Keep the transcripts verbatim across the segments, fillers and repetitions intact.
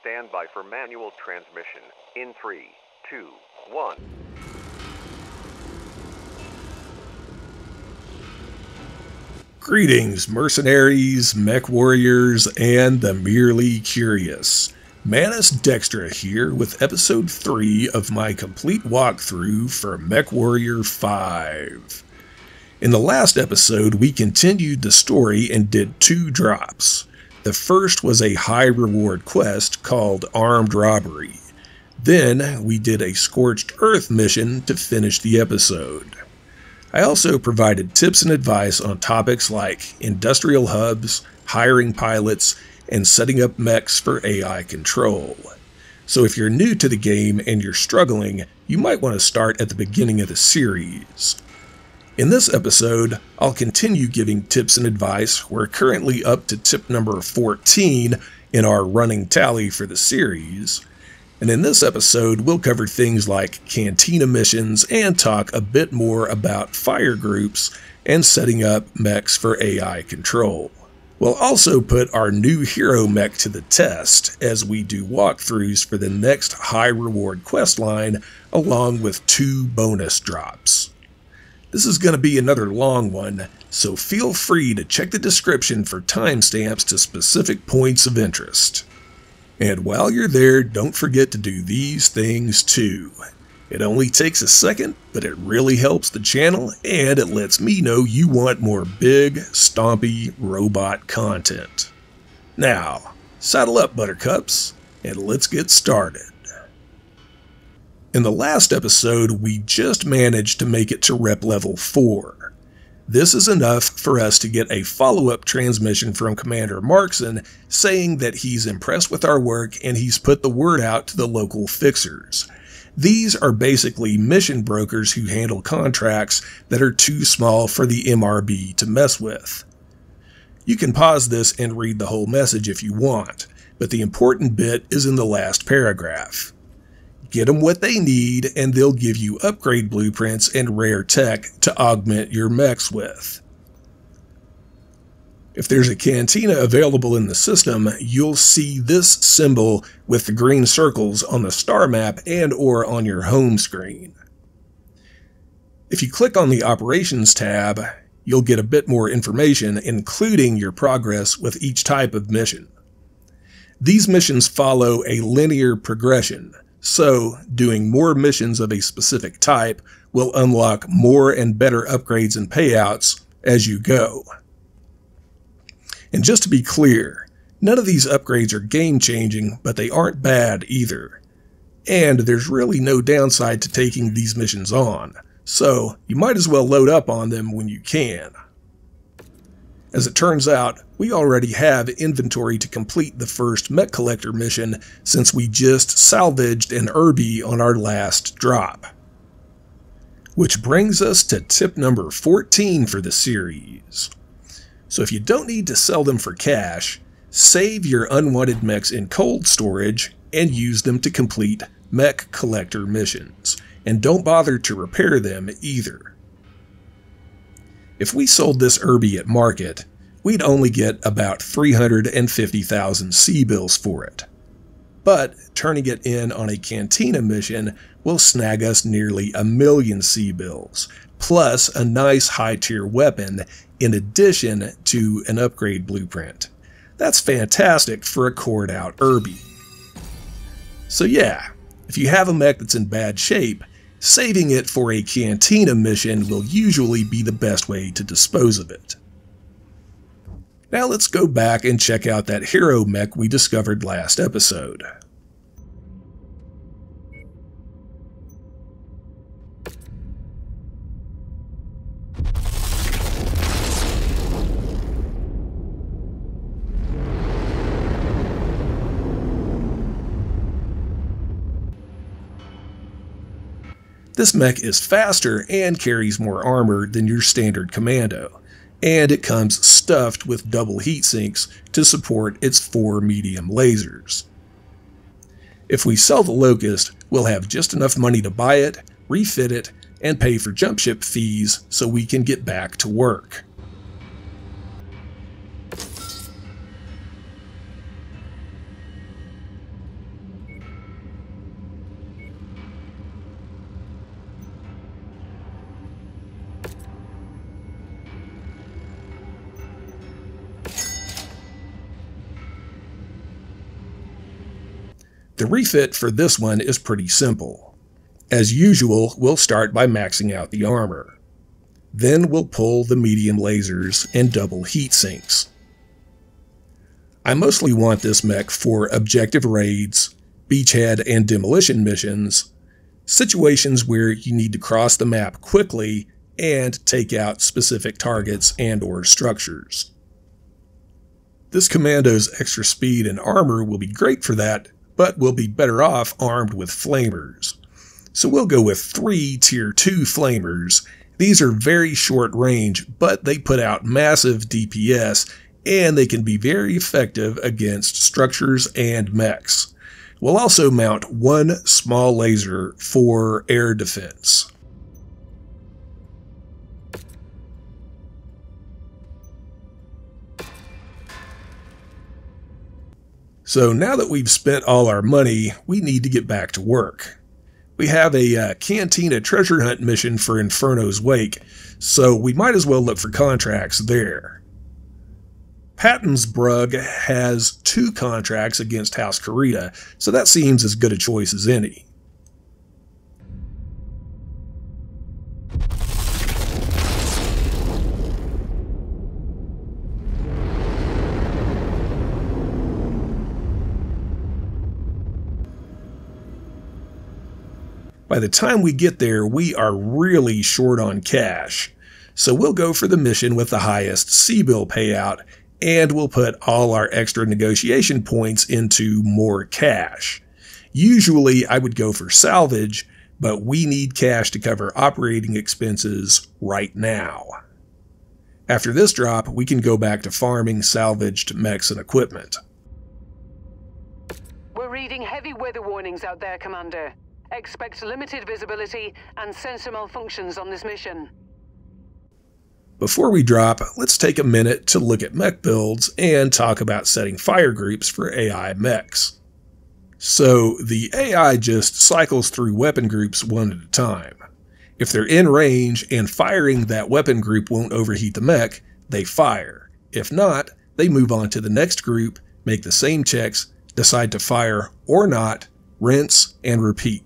standby for manual transmission in three, two, one. Greetings, mercenaries, mech warriors, and the merely curious. Manus Dextra here with episode three of my complete walkthrough for MechWarrior five. In the last episode, we continued the story and did two drops. The first was a high reward quest called Armed Robbery. Then we did a Scorched Earth mission to finish the episode. I also provided tips and advice on topics like industrial hubs, hiring pilots, and setting up mechs for A I control. So if you're new to the game and you're struggling, you might want to start at the beginning of the series. In this episode, I'll continue giving tips and advice. We're currently up to tip number fourteen in our running tally for the series. And in this episode, we'll cover things like cantina missions and talk a bit more about fire groups and setting up mechs for A I control. We'll also put our new hero mech to the test as we do walkthroughs for the next high reward quest line, along with two bonus drops. This is going to be another long one, so feel free to check the description for timestamps to specific points of interest. And while you're there, don't forget to do these things too. It only takes a second, but it really helps the channel, and it lets me know you want more big, stompy robot content. Now, saddle up, Buttercups, and let's get started. In the last episode, we just managed to make it to rep level four. This is enough for us to get a follow-up transmission from Commander Markson saying that he's impressed with our work and he's put the word out to the local fixers. These are basically mission brokers who handle contracts that are too small for the M R B to mess with. You can pause this and read the whole message if you want, but the important bit is in the last paragraph. Get them what they need, and they'll give you upgrade blueprints and rare tech to augment your mechs with. If there's a cantina available in the system, you'll see this symbol with the green circles on the star map and or on your home screen. If you click on the Operations tab, you'll get a bit more information, including your progress with each type of mission. These missions follow a linear progression. So, doing more missions of a specific type will unlock more and better upgrades and payouts as you go. And just to be clear, none of these upgrades are game-changing, but they aren't bad either. And there's really no downside to taking these missions on, so you might as well load up on them when you can. As it turns out, we already have inventory to complete the first Mech Collector mission since we just salvaged an Urbie on our last drop. Which brings us to tip number fourteen for the series. So if you don't need to sell them for cash, save your unwanted mechs in cold storage and use them to complete Mech Collector missions. And don't bother to repair them either. If we sold this Urbie at market, we'd only get about three hundred fifty thousand C-bills for it. But turning it in on a cantina mission will snag us nearly a million C-bills, plus a nice high-tier weapon in addition to an upgrade blueprint. That's fantastic for a cored-out Urbie. So yeah, if you have a mech that's in bad shape, saving it for a cantina mission will usually be the best way to dispose of it. Now let's go back and check out that hero mech we discovered last episode. This mech is faster and carries more armor than your standard Commando, and it comes stuffed with double heat sinks to support its four medium lasers. If we sell the Locust, we'll have just enough money to buy it, refit it, and pay for jump ship fees so we can get back to work. The refit for this one is pretty simple. As usual, we'll start by maxing out the armor. Then we'll pull the medium lasers and double heat sinks. I mostly want this mech for objective raids, beachhead and demolition missions, situations where you need to cross the map quickly and take out specific targets and or structures. This commando's extra speed and armor will be great for that, but we'll be better off armed with flamers. So we'll go with three tier two flamers. These are very short range, but they put out massive D P S, and they can be very effective against structures and mechs. We'll also mount one small laser for air defense. So now that we've spent all our money, we need to get back to work. We have a uh, Cantina treasure hunt mission for Inferno's Wake, so we might as well look for contracts there. Pattensbrug has two contracts against House Kherida, so that seems as good a choice as any. By the time we get there, we are really short on cash, so we'll go for the mission with the highest C-bill payout, and we'll put all our extra negotiation points into more cash. Usually I would go for salvage, but we need cash to cover operating expenses right now. After this drop, we can go back to farming salvaged mechs and equipment. We're reading heavy weather warnings out there, Commander. Expect limited visibility and sensor malfunctions on this mission. Before we drop, let's take a minute to look at mech builds and talk about setting fire groups for A I mechs. So the A I just cycles through weapon groups one at a time. If they're in range and firing that weapon group won't overheat the mech, they fire. If not, they move on to the next group, make the same checks, decide to fire or not, rinse, and repeat.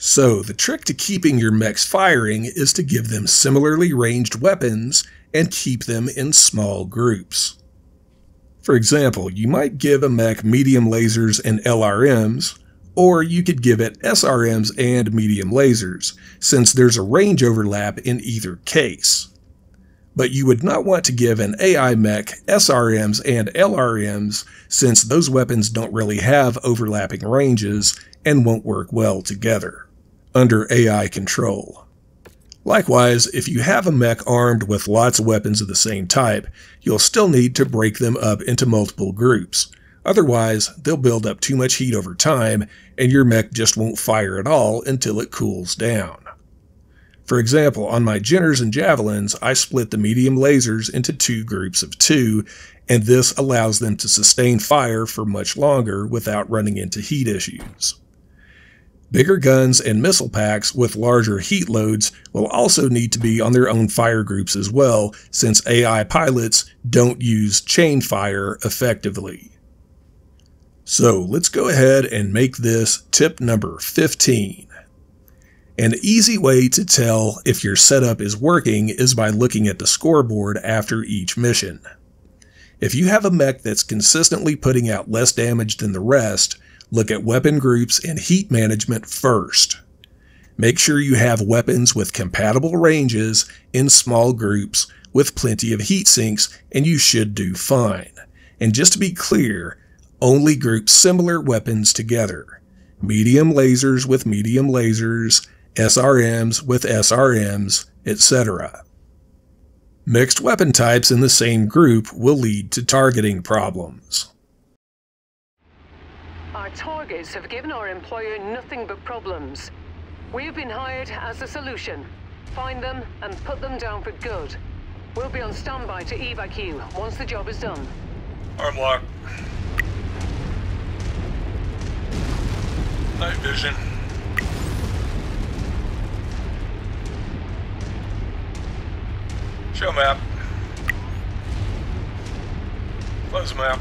So the trick to keeping your mechs firing is to give them similarly ranged weapons and keep them in small groups. For example, you might give a mech medium lasers and L R Ms, or you could give it S R Ms and medium lasers, since there's a range overlap in either case. But you would not want to give an A I mech S R Ms and L R Ms, since those weapons don't really have overlapping ranges and won't work well together under A I control. Likewise, if you have a mech armed with lots of weapons of the same type, you'll still need to break them up into multiple groups. Otherwise, they'll build up too much heat over time, and your mech just won't fire at all until it cools down. For example, on my Jenners and Javelins, I split the medium lasers into two groups of two, and this allows them to sustain fire for much longer without running into heat issues. Bigger guns and missile packs with larger heat loads will also need to be on their own fire groups as well, since A I pilots don't use chain fire effectively. So let's go ahead and make this tip number fifteen. An easy way to tell if your setup is working is by looking at the scoreboard after each mission. If you have a mech that's consistently putting out less damage than the rest, look at weapon groups and heat management first. Make sure you have weapons with compatible ranges in small groups with plenty of heat sinks, and you should do fine. And just to be clear, only group similar weapons together. Medium lasers with medium lasers, S R Ms with S R Ms, et cetera. Mixed weapon types in the same group will lead to targeting problems. Our targets have given our employer nothing but problems. We've been hired as the solution. Find them and put them down for good. We'll be on standby to evac you once the job is done. Arm lock. Night vision. Show map. Close map.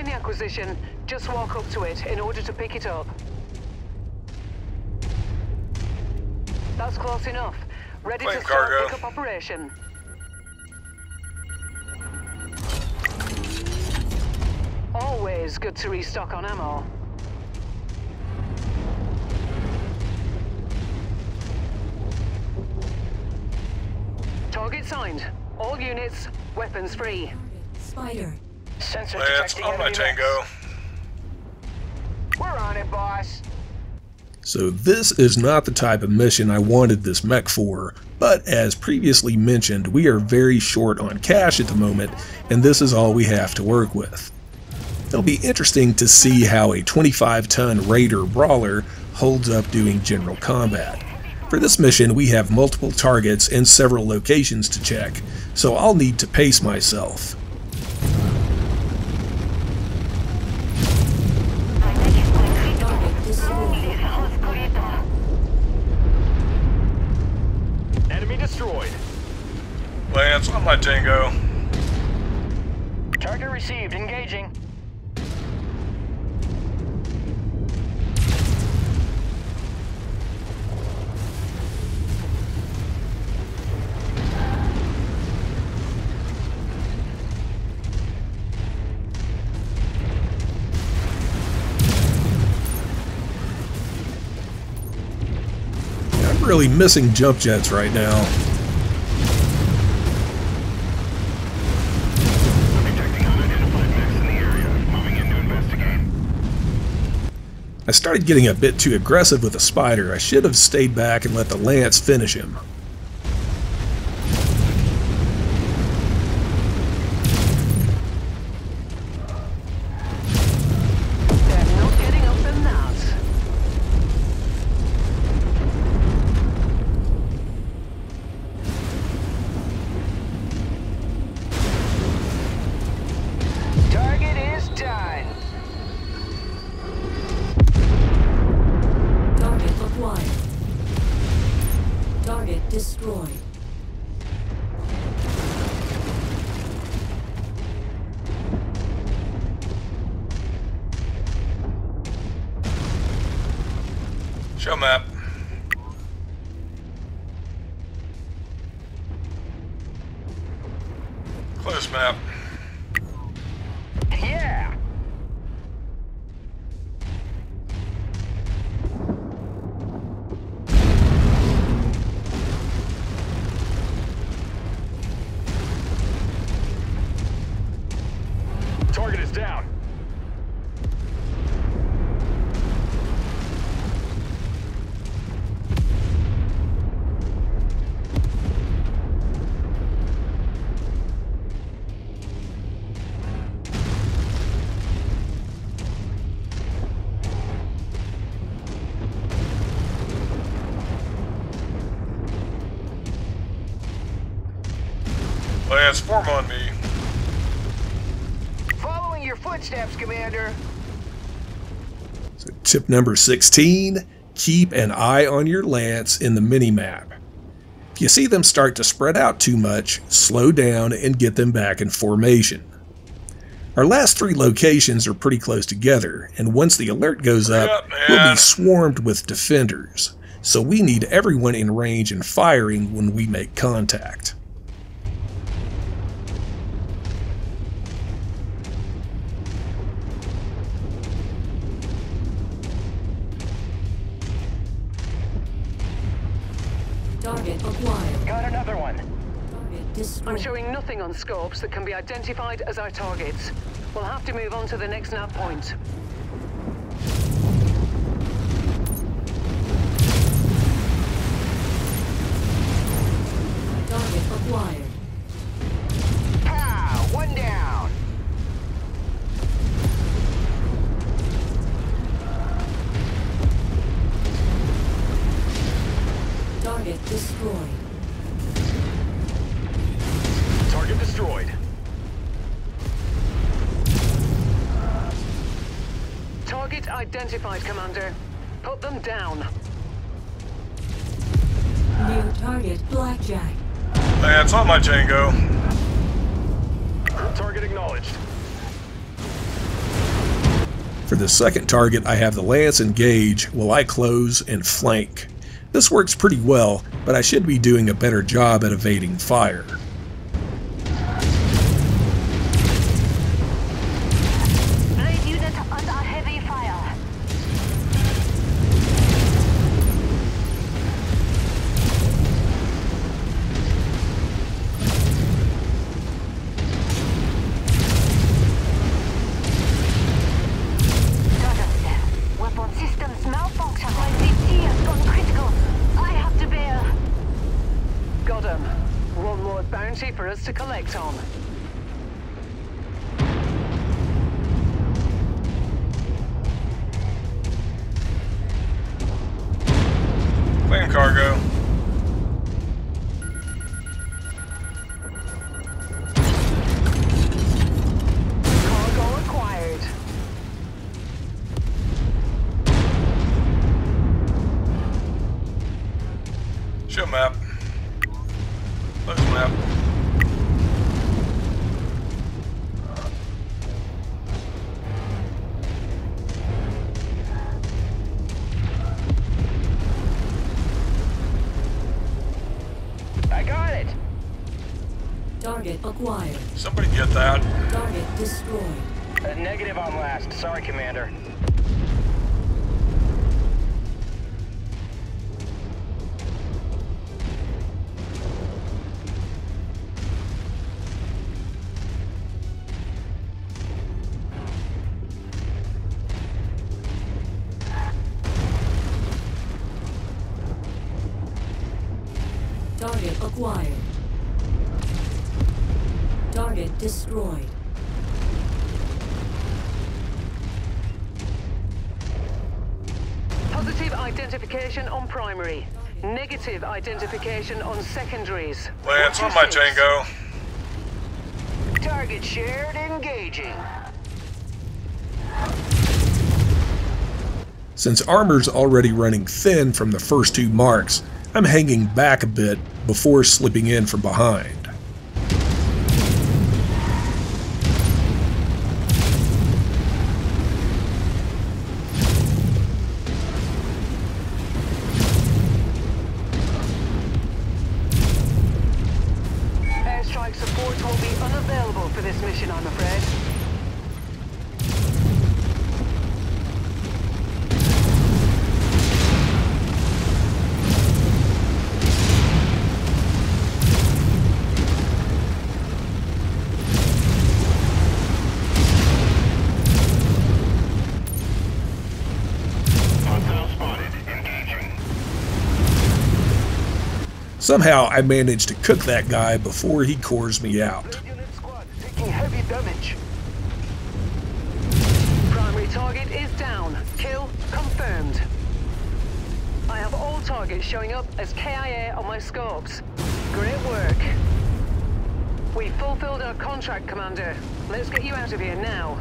find the acquisition, just walk up to it in order to pick it up. That's close enough. Ready Plane to start cargo. Pickup operation. Always good to restock on ammo. Target signed. All units, weapons free. Spider. Sensor detecting enemy mess. Tango. We're on it, boss. So this is not the type of mission I wanted this mech for, but as previously mentioned, we are very short on cash at the moment, and this is all we have to work with. It'll be interesting to see how a twenty-five ton Raider brawler holds up doing general combat. For this mission, we have multiple targets and several locations to check, so I'll need to pace myself. Enemy destroyed. Lance, on my Tango. Target received, engaging. Really missing jump jets right now. I started getting a bit too aggressive with the Spider. I should have stayed back and let the Lance finish him. Show map. Close map. Yeah. Target is down. Form on me. Following your footsteps, Commander. So tip number sixteen, keep an eye on your Lance in the minimap. If you see them start to spread out too much, slow down and get them back in formation. Our last three locations are pretty close together, and once the alert goes up, up we'll be swarmed with defenders. So we need everyone in range and firing when we make contact. Got another one. I'm showing nothing on scopes that can be identified as our targets. We'll have to move on to the next nav point. Target acquired. Pow! One down. Target destroyed. Target destroyed. Target identified, Commander. Put them down. New target, Blackjack. That's on my Tango. Target acknowledged. For the second target, I have the lance engage while I close and flank. This works pretty well, but I should be doing a better job at evading fire. Target acquired. Somebody get that. Target destroyed. A negative on last. Sorry, Commander. Target acquired. Target destroyed. Positive identification on primary. Negative identification on secondaries. Lance on my Django. Target shared engaging. Since armor's already running thin from the first two marks, I'm hanging back a bit before slipping in from behind. Somehow I managed to cook that guy before he cores me out. Squad taking heavy damage. Primary target is down. Kill confirmed. I have all targets showing up as K I A on my scopes. Great work. We fulfilled our contract, Commander. Let's get you out of here now.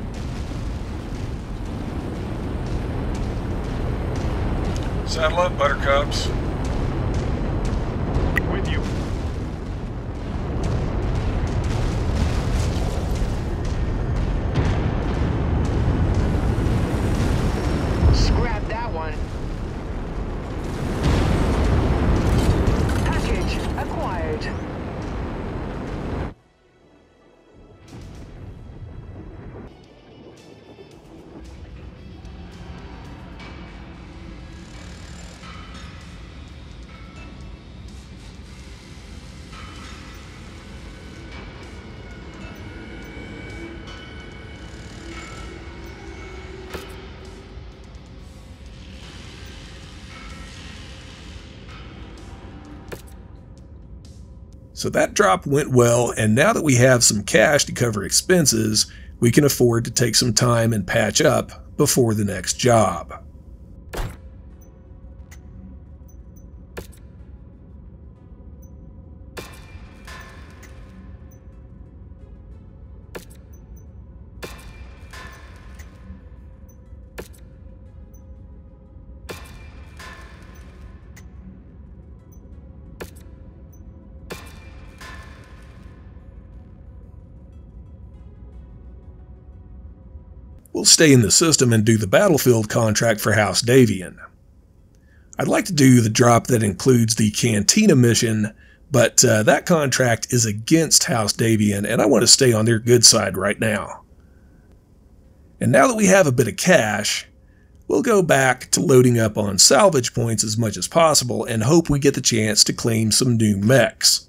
Saddle up, Buttercups. So that drop went well, and now that we have some cash to cover expenses, we can afford to take some time and patch up before the next job. We'll stay in the system and do the battlefield contract for House Davion. I'd like to do the drop that includes the Cantina mission, but uh, that contract is against House Davion, and I want to stay on their good side right now. And now that we have a bit of cash, we'll go back to loading up on salvage points as much as possible and hope we get the chance to claim some new mechs.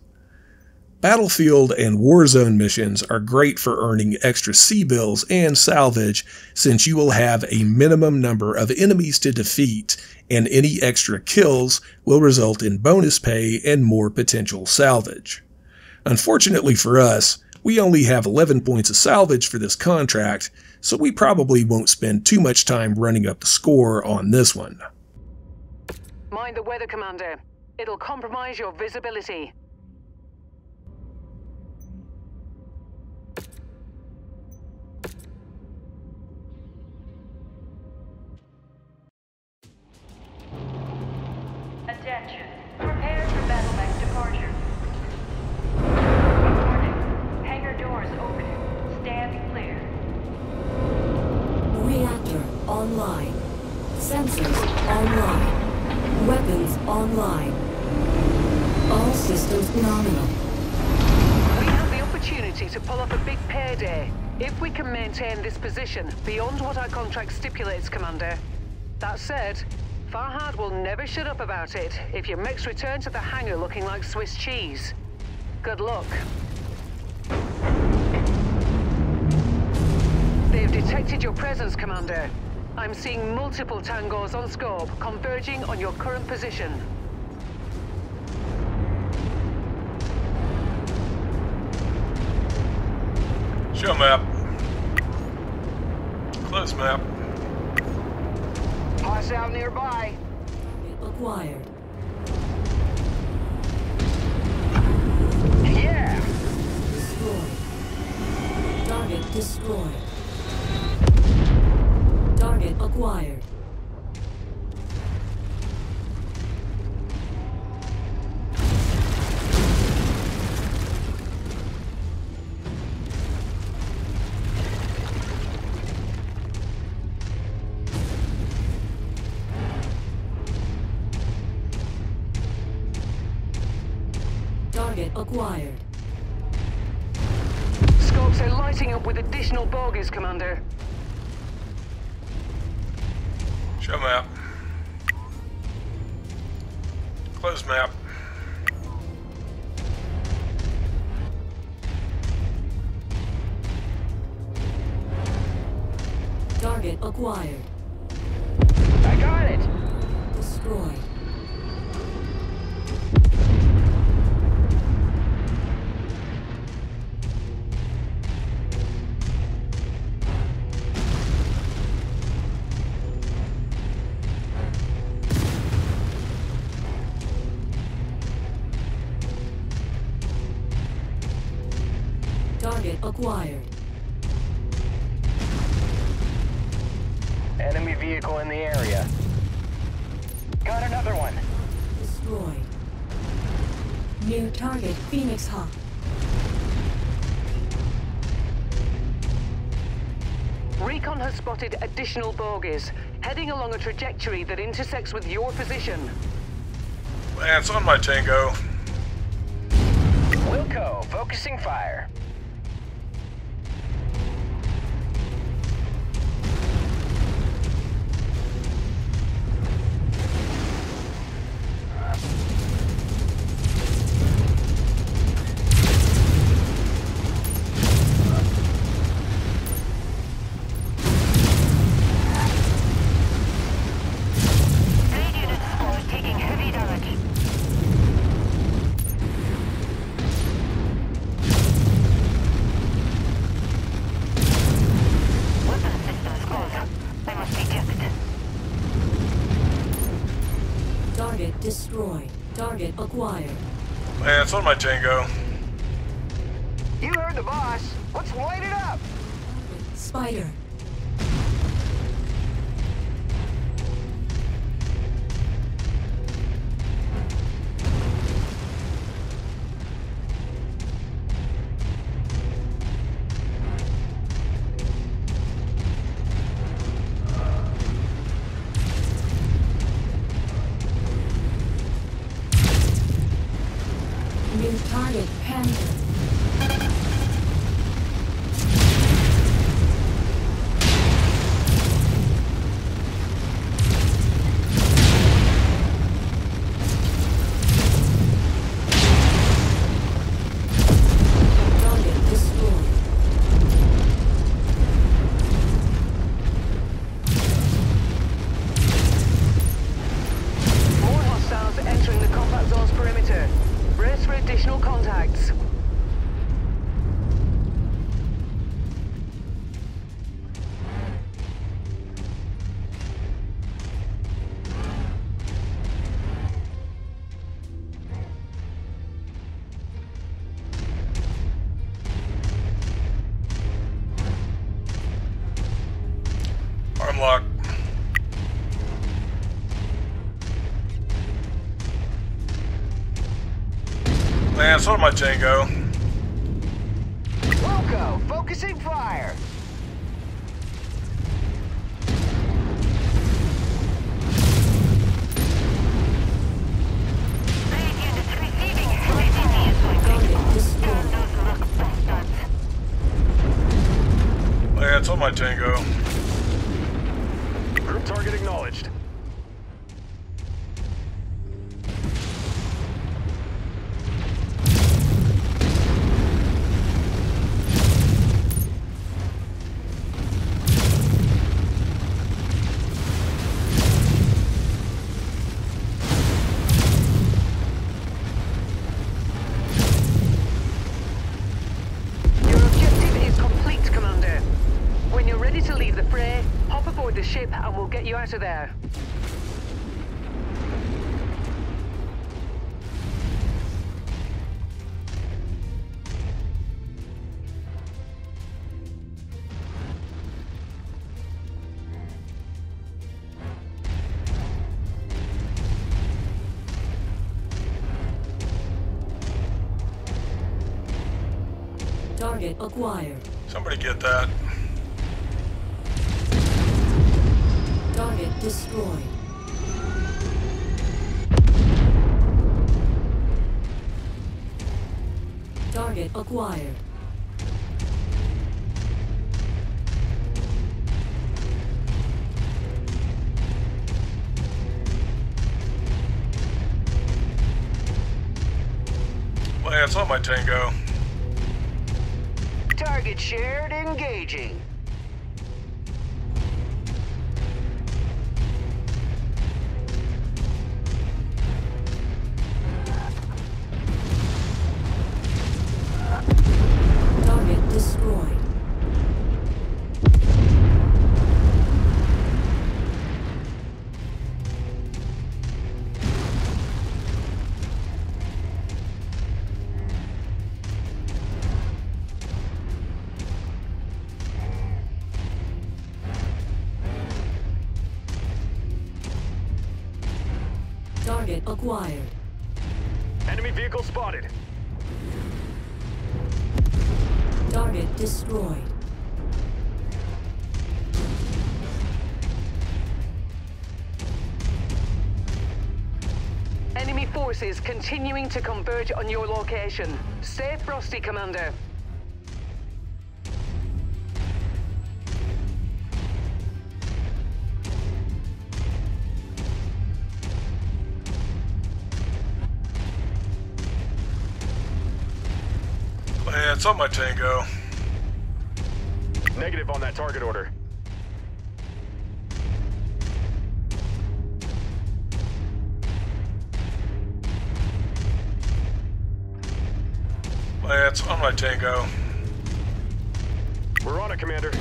Battlefield and Warzone missions are great for earning extra C-bills and salvage, since you will have a minimum number of enemies to defeat, and any extra kills will result in bonus pay and more potential salvage. Unfortunately for us, we only have eleven points of salvage for this contract, so we probably won't spend too much time running up the score on this one. Mind the weather, Commander. It'll compromise your visibility. Online. Sensors online. Weapons online. All systems nominal. We have the opportunity to pull off a big payday if we can maintain this position beyond what our contract stipulates, Commander. That said, Farhad will never shut up about it if your mechs return to the hangar looking like Swiss cheese. Good luck. They've detected your presence, Commander. I'm seeing multiple tangos on scope, converging on your current position. Show map. Close map. Pass out nearby. Acquired. Yeah! Destroyed. Target destroyed. Target acquired. Target acquired. Scopes are lighting up with additional bogies, Commander. Show map. Close map. Target acquired. I got it. Destroyed. Acquired. Enemy vehicle in the area. Got another one. Destroyed. New target, Phoenix Hawk. Recon has spotted additional bogies, heading along a trajectory that intersects with your position. Lance on my tango. Wilco, focusing fire. Target acquired. Man, it's on my tango. You heard the boss. Let's light it up. Spider. New target, Panther. So my Django. Loco, focusing fire. Lance on my Django. Group target acknowledged. To there. Target acquired. Somebody get that. Destroyed. Target acquired. Lance on my Tango. Target shared engaging. Acquired. Enemy vehicle spotted. Target destroyed. Enemy forces continuing to converge on your location. Stay frosty, Commander. It's on my Tango. Negative on that target order. It's on my Tango. We're on it, Commander.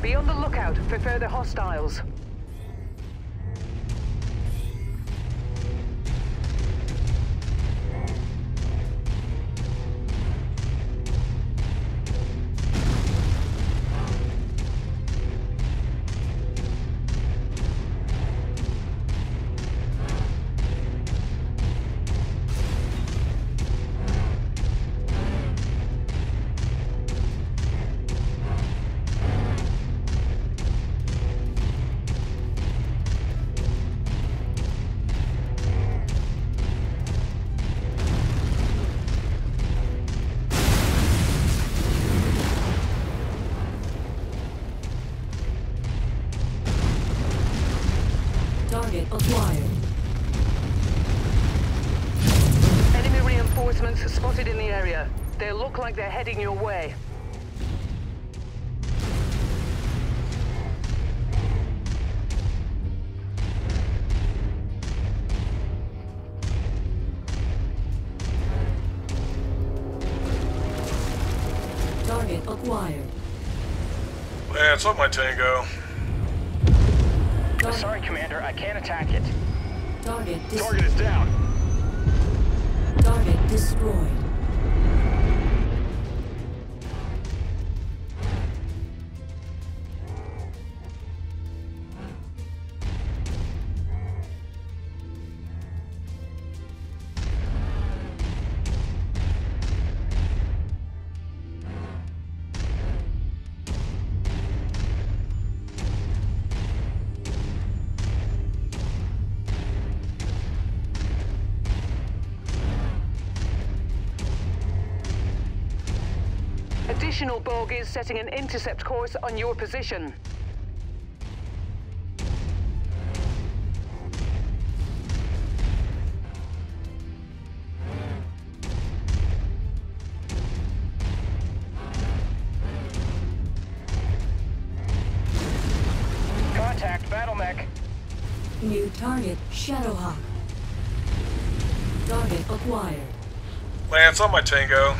Be on the lookout for further hostiles. Target acquired. Enemy reinforcements spotted in the area. They look like they're heading your way. Target acquired. That's up my tango. Target. Sorry, Commander, I can't attack it. Target, Target is down. Target destroyed. Additional bogies setting an intercept course on your position. Contact battle mech. New target, Shadowhawk. Target acquired. Lance on my tango.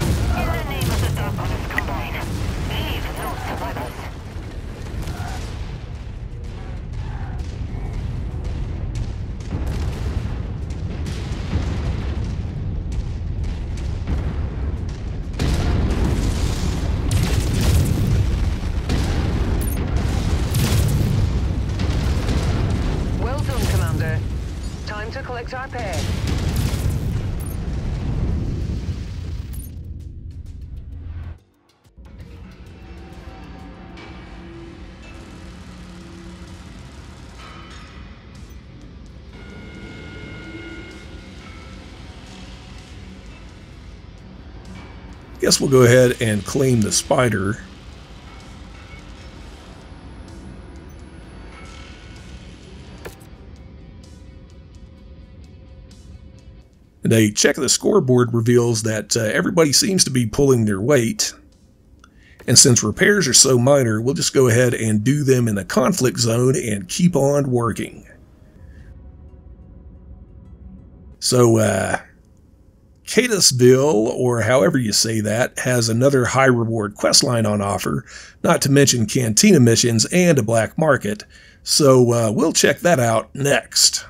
Well done, Commander. Time to collect our pay. Guess we'll go ahead and claim the spider. And a check of the scoreboard reveals that uh, everybody seems to be pulling their weight. And since repairs are so minor, we'll just go ahead and do them in the conflict zone and keep on working. So, uh... Catusville, or however you say that, has another high reward questline on offer, not to mention cantina missions and a black market, so uh, we'll check that out next.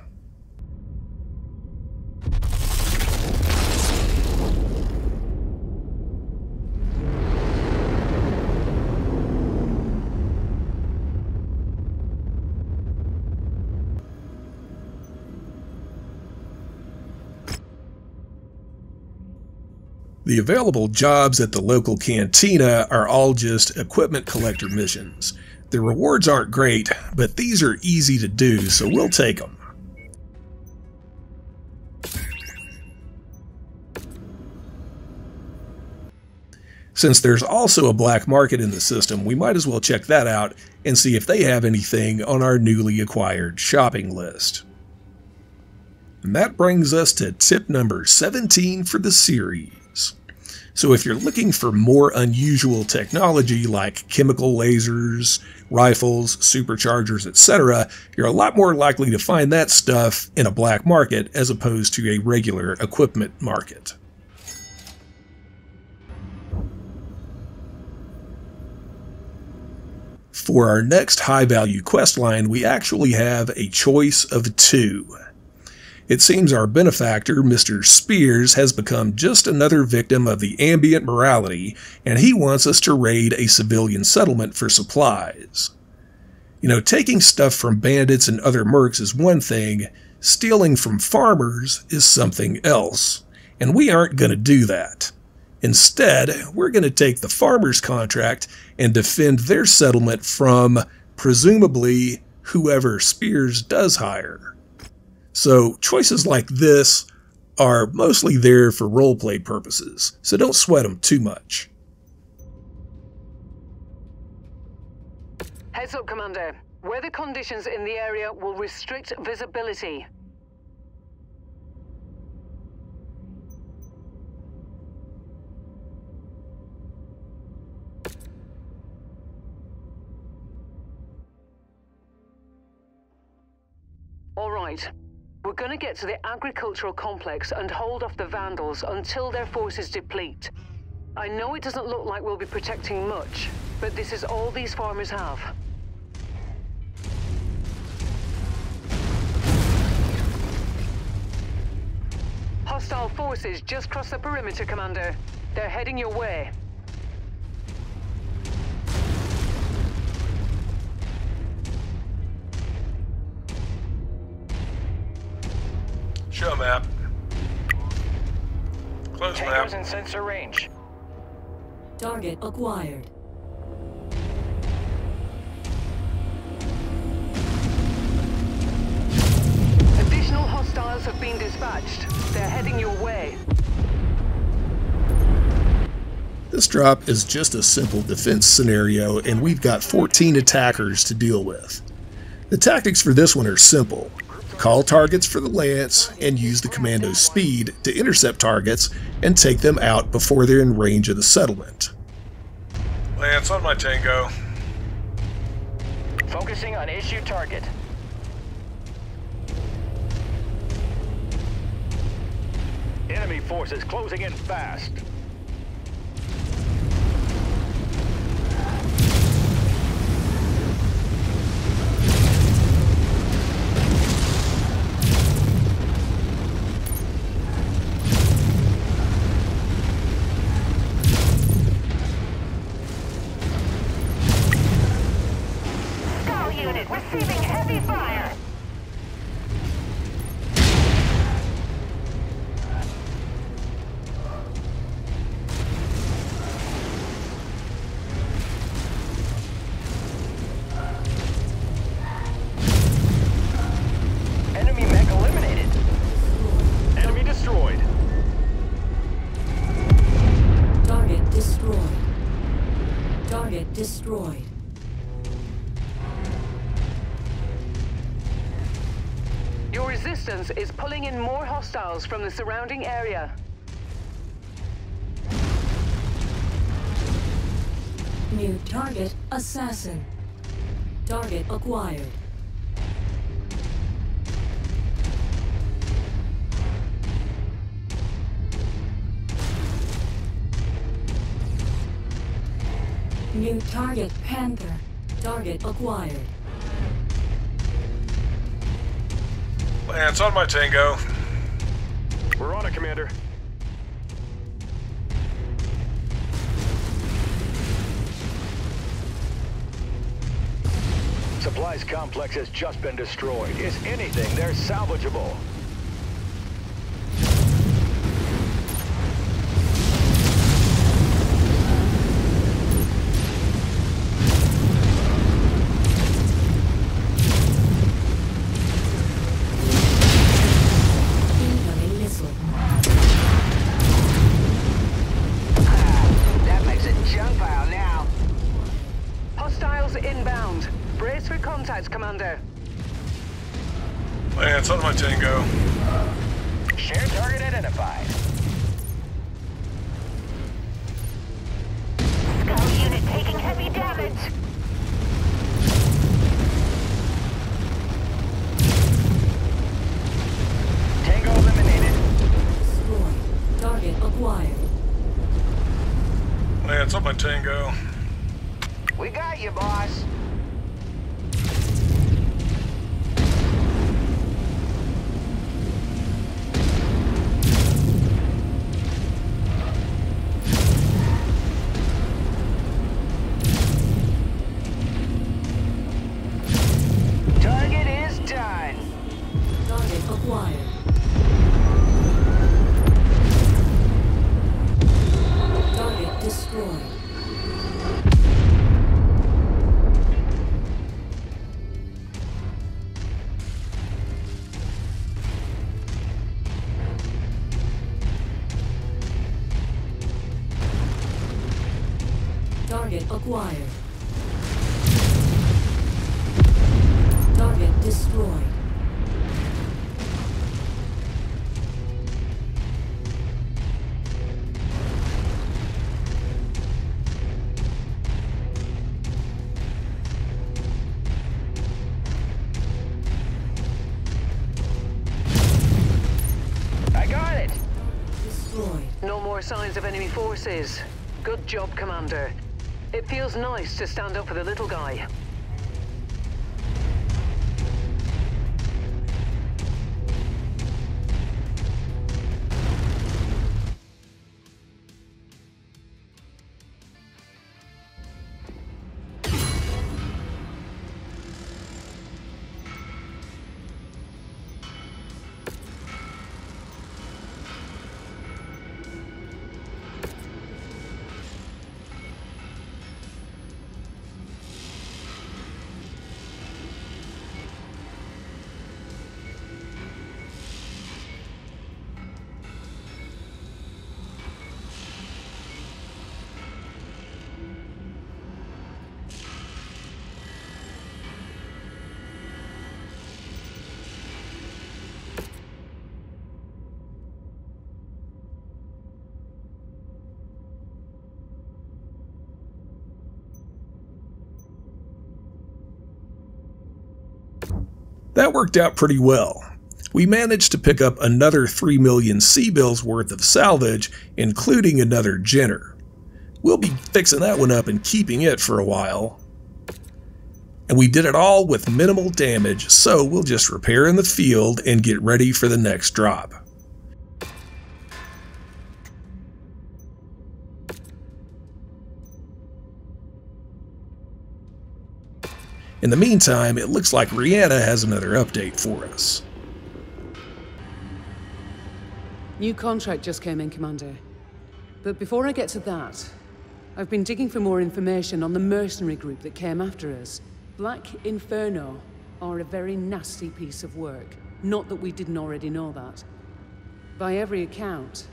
The available jobs at the local cantina are all just equipment collector missions. The rewards aren't great, but these are easy to do, so we'll take them. Since there's also a black market in the system, we might as well check that out and see if they have anything on our newly acquired shopping list. And that brings us to tip number seventeen for the series. So if you're looking for more unusual technology like chemical lasers, rifles, superchargers, et cetera, you're a lot more likely to find that stuff in a black market as opposed to a regular equipment market. For our next high-value quest line, we actually have a choice of two. It seems our benefactor, Mister Spears, has become just another victim of the ambient morality, and he wants us to raid a civilian settlement for supplies. You know, taking stuff from bandits and other mercs is one thing, stealing from farmers is something else, and we aren't going to do that. Instead, we're going to take the farmer's contract and defend their settlement from, presumably, whoever Spears does hire. So choices like this are mostly there for roleplay purposes, so don't sweat them too much. Heads up, Commander. Weather conditions in the area will restrict visibility. All right. We're gonna get to the agricultural complex and hold off the Vandals until their forces deplete. I know it doesn't look like we'll be protecting much, but this is all these farmers have. Hostile forces just crossed the perimeter, Commander. They're heading your way. Show map. Close map. Tankers in sensor range. Target acquired. Additional hostiles have been dispatched. They're heading your way. This drop is just a simple defense scenario, and we've got fourteen attackers to deal with. The tactics for this one are simple. Call targets for the Lance and use the Commando's speed to intercept targets and take them out before they're in range of the settlement. Lance on my Tango. Focusing on issue target. Enemy forces closing in fast. Is pulling in more hostiles from the surrounding area. New target, Assassin. Target acquired. New target, Panther. Target acquired. Lance on my Tango. We're on it, Commander. Supplies complex has just been destroyed. Is anything there salvageable? Tango. We got you, boss. Target is done. Target acquired. Target destroyed. Target acquired. signs of enemy forces. Good job, Commander. It feels nice to stand up for the little guy. That worked out pretty well. We managed to pick up another three million C-bills worth of salvage, including another Jenner. We'll be fixing that one up and keeping it for a while. And we did it all with minimal damage, so we'll just repair in the field and get ready for the next drop. In the meantime, it looks like Ryana has another update for us. New contract just came in, Commander. But before I get to that, I've been digging for more information on the mercenary group that came after us. Black Inferno are a very nasty piece of work. Not that we didn't already know that. By every account,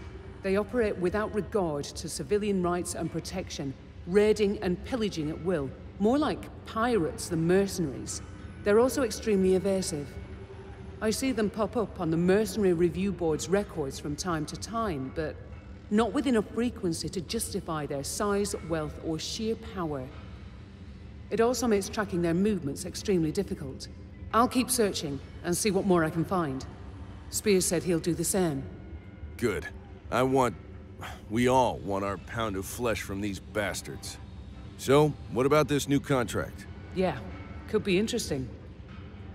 they operate without regard to civilian rights and protection, raiding and pillaging at will. More like pirates than mercenaries. They're also extremely evasive. I see them pop up on the Mercenary Review Board's records from time to time, but not with enough frequency to justify their size, wealth, or sheer power. It also makes tracking their movements extremely difficult. I'll keep searching and see what more I can find. Spears said he'll do the same. Good. I want... we all want our pound of flesh from these bastards. So, what about this new contract? Yeah, could be interesting.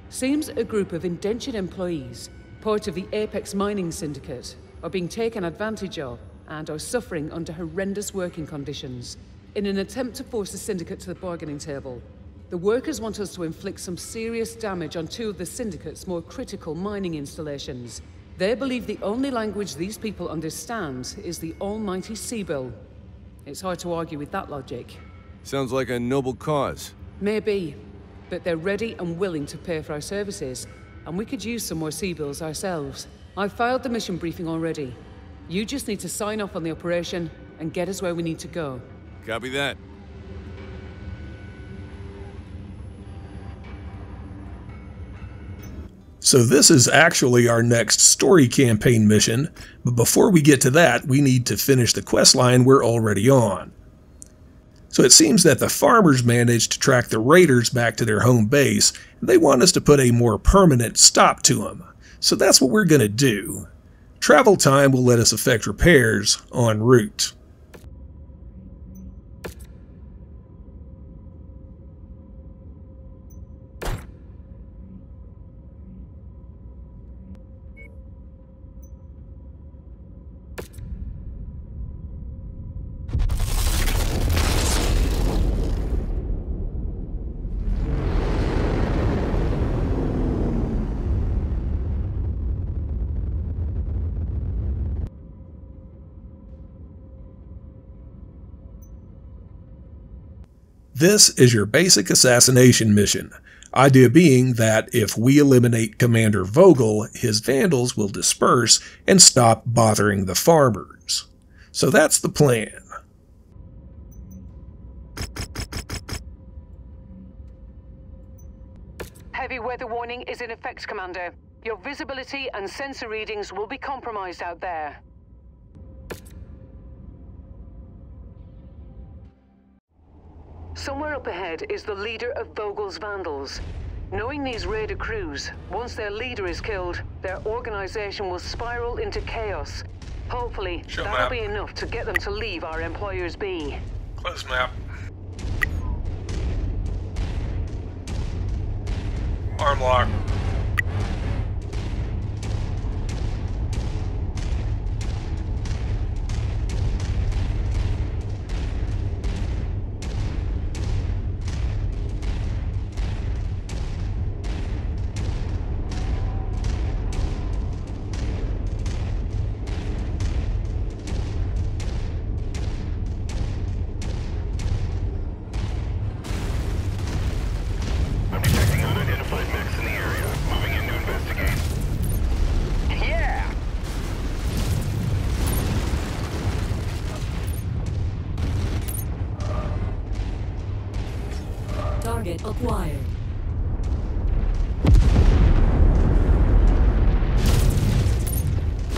Seems a group of indentured employees, part of the Apex Mining Syndicate, are being taken advantage of and are suffering under horrendous working conditions. In an attempt to force the syndicate to the bargaining table, the workers want us to inflict some serious damage on two of the syndicate's more critical mining installations. They believe the only language these people understand is the almighty Sea-Bill. It's hard to argue with that logic. Sounds like a noble cause. Maybe, but they're ready and willing to pay for our services, and we could use some more Sea-Bills ourselves. I've filed the mission briefing already. You just need to sign off on the operation and get us where we need to go. Copy that. So this is actually our next story campaign mission, but before we get to that, we need to finish the quest line we're already on. So it seems that the farmers managed to track the raiders back to their home base, and they want us to put a more permanent stop to them. So that's what we're going to do. Travel time will let us effect repairs en route. This is your basic assassination mission, idea being that if we eliminate Commander Vogel, his vandals will disperse and stop bothering the farmers. So that's the plan. Heavy weather warning is in effect, Commander. Your visibility and sensor readings will be compromised out there. Somewhere up ahead is the leader of Vogel's Vandals. Knowing these Raider crews, once their leader is killed, their organization will spiral into chaos. Hopefully, Shut that'll be enough to get them to leave our employers be. Close map. Arm lock. Acquired.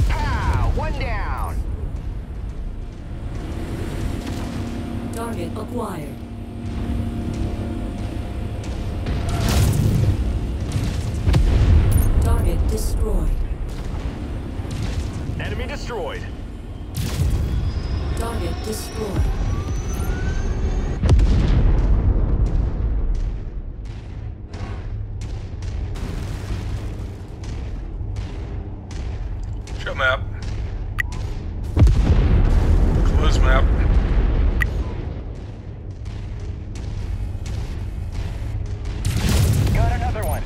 Pow! One down. Target acquired. Target destroyed. Enemy destroyed. Target destroyed. Map. Close map. Got another one.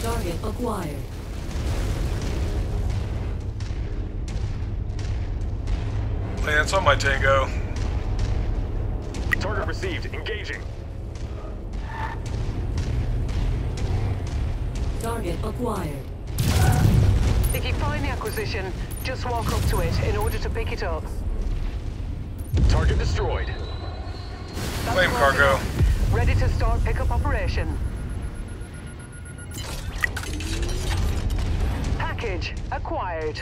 Target acquired. Lance on my tango. Target received. Engaging. Target acquired. If you find the acquisition, just walk up to it in order to pick it up. Target destroyed. Claim cargo. Ready to start pickup operation. Package acquired.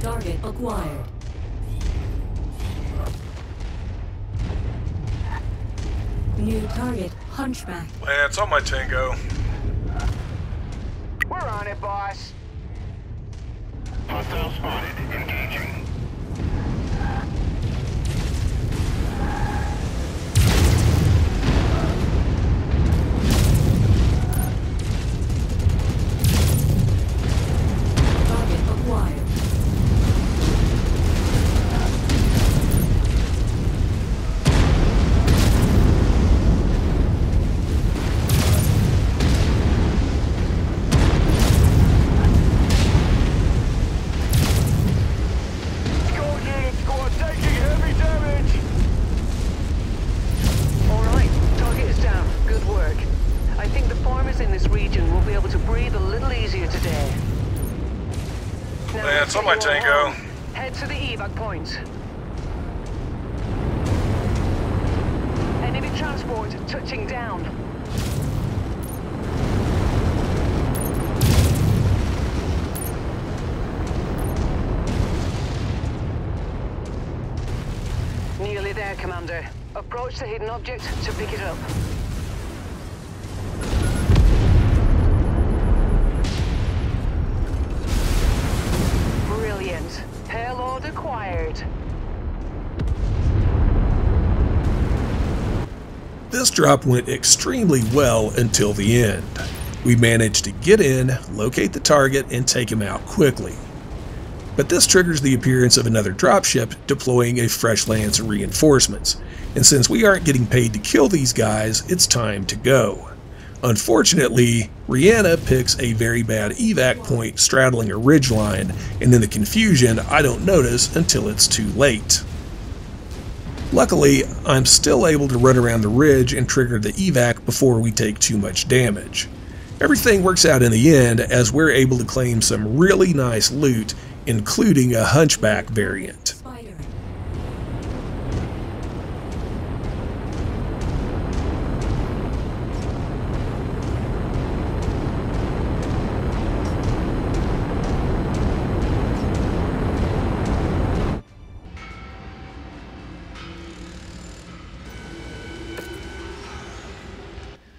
Target acquired. New target, Hunchback. Lance on my tango. We're on it, boss. Hostile spotted. Engaging. It's on my tango. Head to the evac point. Enemy transport touching down. Nearly there, Commander. Approach the hidden object to pick it up. Payload acquired. This drop went extremely well until the end. We managed to get in, locate the target, and take him out quickly. But this triggers the appearance of another dropship deploying a fresh lance of reinforcements, and since we aren't getting paid to kill these guys, it's time to go. Unfortunately, Ryana picks a very bad evac point straddling a ridgeline, and in the confusion, I don't notice until it's too late. Luckily, I'm still able to run around the ridge and trigger the evac before we take too much damage. Everything works out in the end as we're able to claim some really nice loot including a Hunchback variant.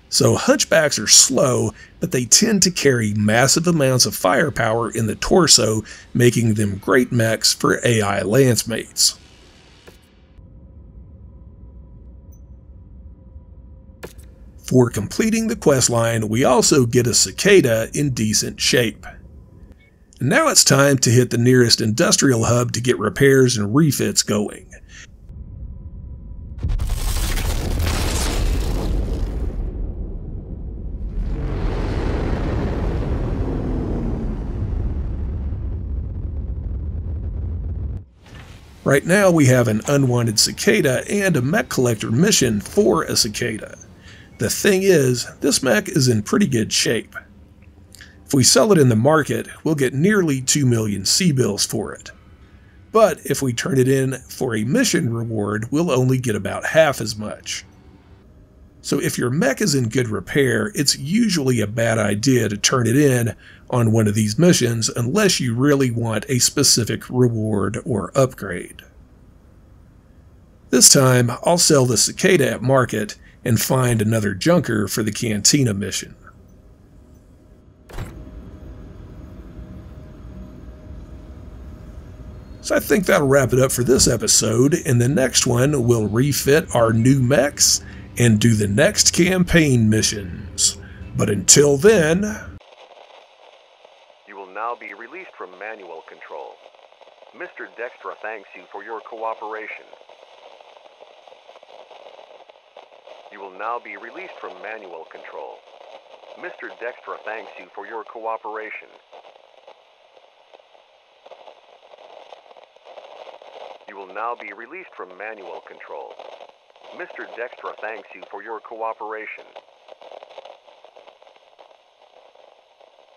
So Hunchbacks are slow, but they tend to carry massive amounts of firepower in the torso, making them great mechs for A I Lancemates. For completing the questline, we also get a Cicada in decent shape. And now it's time to hit the nearest industrial hub to get repairs and refits going. Right now we have an unwanted Cicada and a mech collector mission for a Cicada. The thing is, this mech is in pretty good shape. If we sell it in the market, we'll get nearly two million C-bills for it. But if we turn it in for a mission reward, we'll only get about half as much. So if your mech is in good repair, it's usually a bad idea to turn it in on one of these missions unless you really want a specific reward or upgrade. This time, I'll sell the Cicada at market and find another junker for the Cantina mission. So I think that'll wrap it up for this episode. In the next one, we'll refit our new mechs and do the next campaign missions. But until then... You will now be released from manual control. Mister Dextra thanks you for your cooperation. You will now be released from manual control. Mister Dextra thanks you for your cooperation. You will now be released from manual control. Mister Dextra thanks you for your cooperation.